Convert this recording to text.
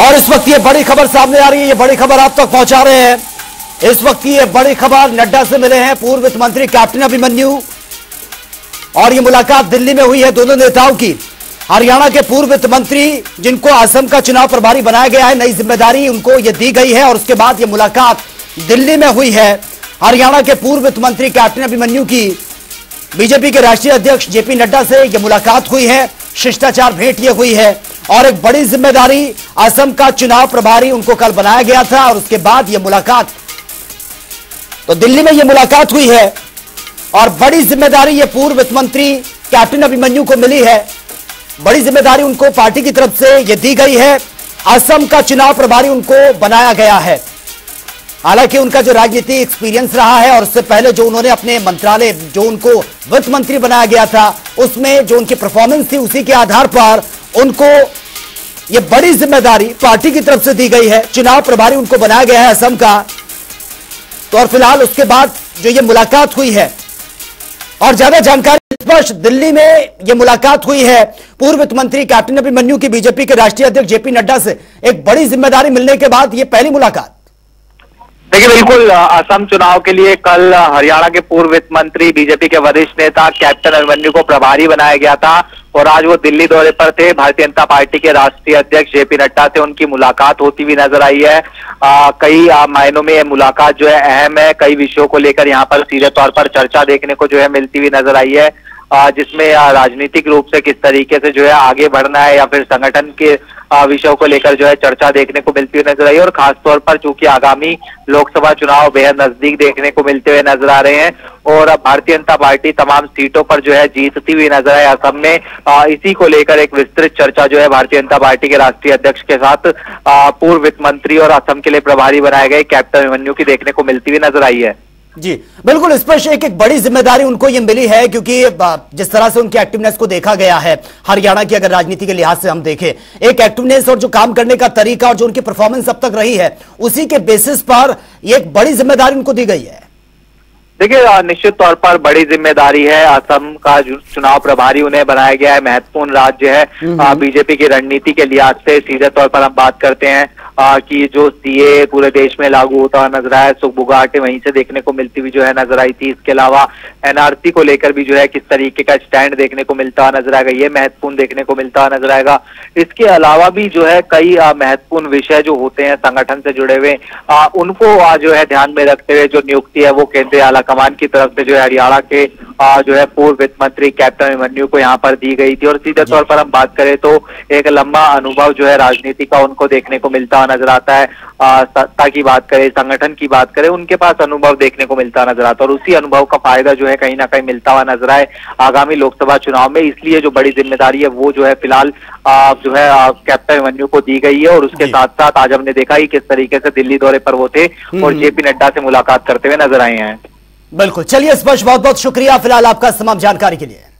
और इस वक्त ये बड़ी खबर सामने आ रही है, ये बड़ी खबर आप तक पहुंचा रहे हैं। इस वक्त की ये बड़ी खबर, नड्डा से मिले हैं पूर्व वित्त मंत्री कैप्टन अभिमन्यु और ये मुलाकात दिल्ली में हुई है दोनों नेताओं की। हरियाणा के पूर्व वित्त मंत्री जिनको असम का चुनाव प्रभारी बनाया गया है, नई जिम्मेदारी उनको ये दी गई है और उसके बाद ये मुलाकात दिल्ली में हुई है। हरियाणा के पूर्व वित्त मंत्री कैप्टन अभिमन्यु की बीजेपी के राष्ट्रीय अध्यक्ष जेपी नड्डा से ये मुलाकात हुई है, शिष्टाचार भेंट ये हुई है और एक बड़ी जिम्मेदारी, असम का चुनाव प्रभारी उनको कल बनाया गया था और उसके बाद ये मुलाकात तो दिल्ली में ये मुलाकात हुई है और बड़ी जिम्मेदारी ये पूर्व वित्त मंत्री कैप्टन अभिमन्यु को मिली है। बड़ी जिम्मेदारी उनको पार्टी की तरफ से ये दी गई है, असम का चुनाव प्रभारी उनको बनाया गया है। हालांकि उनका जो राजनीतिक एक्सपीरियंस रहा है और उससे पहले जो उन्होंने अपने मंत्रालय, जो उनको वित्त मंत्री बनाया गया था, उसमें जो उनकी परफॉर्मेंस थी उसी के आधार पर उनको ये बड़ी जिम्मेदारी पार्टी की तरफ से दी गई है। चुनाव प्रभारी उनको बनाया गया है असम का। तो और फिलहाल उसके बाद जो ये मुलाकात हुई है और ज्यादा जानकारी दिल्ली में यह मुलाकात हुई है पूर्व वित्त मंत्री कैप्टन अभिमन्यु की बीजेपी के राष्ट्रीय अध्यक्ष जेपी नड्डा से। एक बड़ी जिम्मेदारी मिलने के बाद यह पहली मुलाकात। देखिए, बिल्कुल असम चुनाव के लिए कल हरियाणा के पूर्व वित्त मंत्री, बीजेपी के वरिष्ठ नेता कैप्टन अभिमन्यु को प्रभारी बनाया गया था और आज वो दिल्ली दौरे पर थे। भारतीय जनता पार्टी के राष्ट्रीय अध्यक्ष जेपी नड्डा से उनकी मुलाकात होती हुई नजर आई है। कई मायनों में ये मुलाकात जो है अहम है। कई विषयों को लेकर यहाँ पर सीधे तौर पर चर्चा देखने को जो है मिलती हुई नजर आई है, जिसमें राजनीतिक रूप से किस तरीके से जो है आगे बढ़ना है या फिर संगठन के विषयों को लेकर जो है चर्चा देखने को मिलती हुई नजर आई और खासतौर पर चूंकि आगामी लोकसभा चुनाव बेहद नजदीक देखने को मिलते हुए नजर आ रहे हैं और भारतीय जनता पार्टी तमाम सीटों पर जो है जीतती हुई नजर आई असम में। इसी को लेकर एक विस्तृत चर्चा जो है भारतीय जनता पार्टी के राष्ट्रीय अध्यक्ष के साथ पूर्व वित्त मंत्री और असम के लिए प्रभारी बनाए गए कैप्टन अभिमन्यु की देखने को मिलती हुई नजर आई है। जी बिल्कुल स्पष्ट, एक बड़ी जिम्मेदारी उनको ये मिली है क्योंकि जिस तरह से उनकी एक्टिवनेस को देखा गया है हरियाणा की अगर राजनीति के लिहाज से हम देखें, एक एक्टिवनेस और जो काम करने का तरीका और जो उनकी परफॉर्मेंस अब तक रही है उसी के बेसिस पर ये एक बड़ी जिम्मेदारी उनको दी गई है। देखिए, निश्चित तौर पर बड़ी जिम्मेदारी है। असम का चुनाव प्रभारी उन्हें बनाया गया है। महत्वपूर्ण राज्य है बीजेपी की रणनीति के लिहाज से। सीधे तौर पर हम बात करते हैं कि जो सीए पूरे देश में लागू होता हुआ नजर आया, सुगबुगाहट वहीं से देखने को मिलती हुई जो है नजर आई थी। इसके अलावा एनआरसी को लेकर भी जो है किस तरीके का स्टैंड देखने को मिलता हुआ नजर आएगा, ये महत्वपूर्ण देखने को मिलता हुआ नजर आएगा। इसके अलावा भी जो है कई महत्वपूर्ण विषय जो होते हैं संगठन से जुड़े हुए, उनको जो है ध्यान में रखते हुए जो नियुक्ति है वो केंद्रीय आला कमान की तरफ से जो है हरियाणा के जो है पूर्व वित्त मंत्री कैप्टन अभिमन्यु को यहाँ पर दी गई थी। और सीधे तौर पर हम बात करें तो एक लंबा अनुभव जो है राजनीति का उनको देखने को मिलता हुआ नजर आता है। सत्ता की बात करें, संगठन की बात करें, उनके पास अनुभव देखने को मिलता नजर आता है और उसी अनुभव का फायदा जो है कहीं ना कहीं मिलता हुआ नजर आए आगामी लोकसभा चुनाव में। इसलिए जो बड़ी जिम्मेदारी है वो जो है फिलहाल जो है कैप्टन अभिमन्यु को दी गई है। और उसके साथ साथ आज हमने देखा कि किस तरीके से दिल्ली दौरे पर वो थे और जेपी नड्डा से मुलाकात करते हुए नजर आए हैं। बिल्कुल, चलिए स्पष्ट, बहुत बहुत शुक्रिया फिलहाल आपका तमाम जानकारी के लिए।